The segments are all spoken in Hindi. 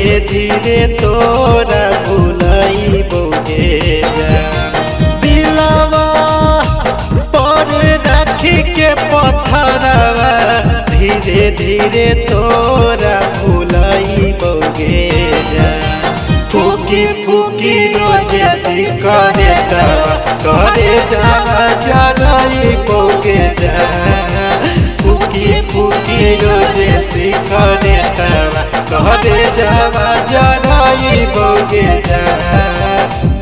धीरे धीरे तोरा भुलाई बोगे दिलवा पर रख के पत्थरवा धीरे धीरे तोरा भुलाई बोगे फूकी फूकी रोजे करे करे जावा जनाई बोगे फूकी फूकी रोजे करे कहते जावा जनाई बोगे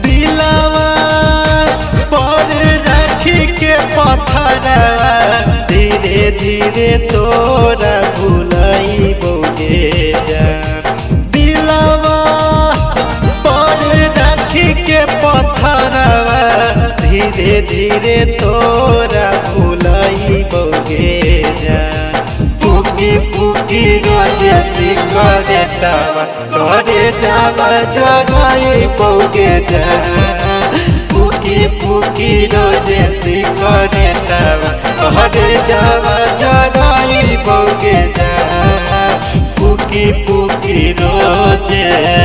दिलवा पर रख के पत्थरवा धीरे धीरे तोरा भुलाई बोगे दिलवा पर रख के पत्थरवा धीरे धीरे तोरा भुलाई बोगे पुकी रोजे करे जावा करे जावा जनाई बोगे पुकी पुकी रोजे करे जावा करे जावा जनाई बोगे पुकी पुकी रोजे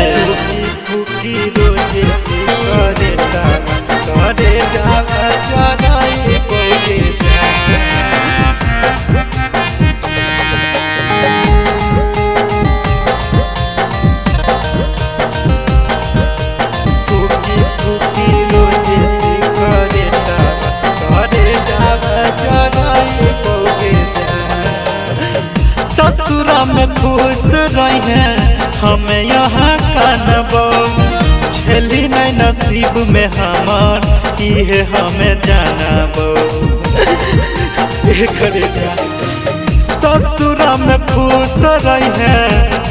पुकी रोजे करे जावा करे जावा जनाई बोगे। खुश रहे हम यहाँ कानबो छली नहीं नसीब में हमार ये हमें जानबो ससुरा में खुश रहे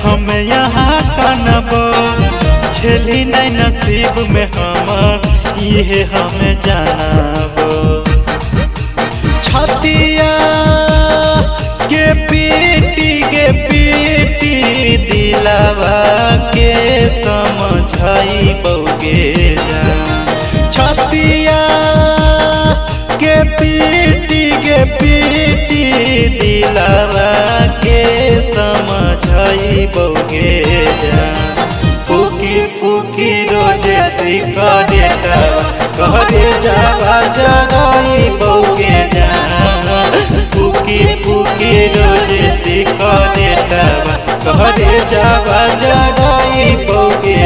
हम यहाँ कानबो छली नहीं नसीब में हमार ये हमें जानबो छतिया के पीटी दिलवा के समझाई बोगे छतिया के पीटी दिलवा के समझाई बोगे फूकी फूकी रोजे करे करे जावा जनाई बोगे फूकी फूकी रोजे करे कहते जावा जनाई बोगे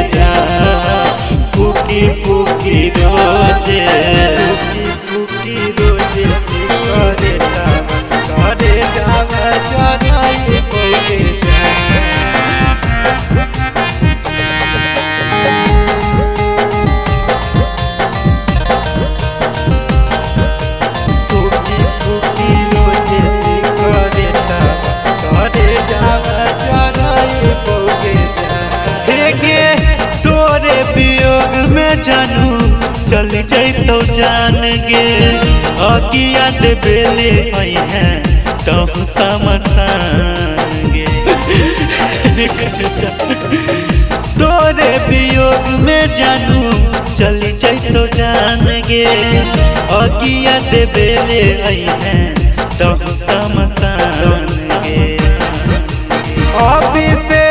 फूकी फूकी रोजे फूकी रोजे करे जावा जनाई बोगे। जानू चल जैतो जान गे अगिया बेले आई है तब समझाएंगे तोरे वियोग में जानू चल जैतो जान गे अगिया बेले आई है तब समझाएंगे अभी से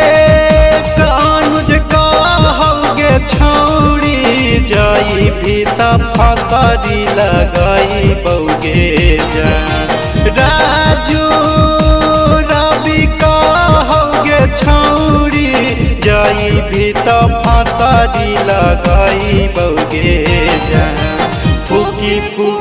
कान मुझे कहोगे छोड़ जाई भीता फसारी लगाई बोगे राजू रवि कहोगे छौरी जाई भीता फसारी लगाई बोगे फूकी फूकी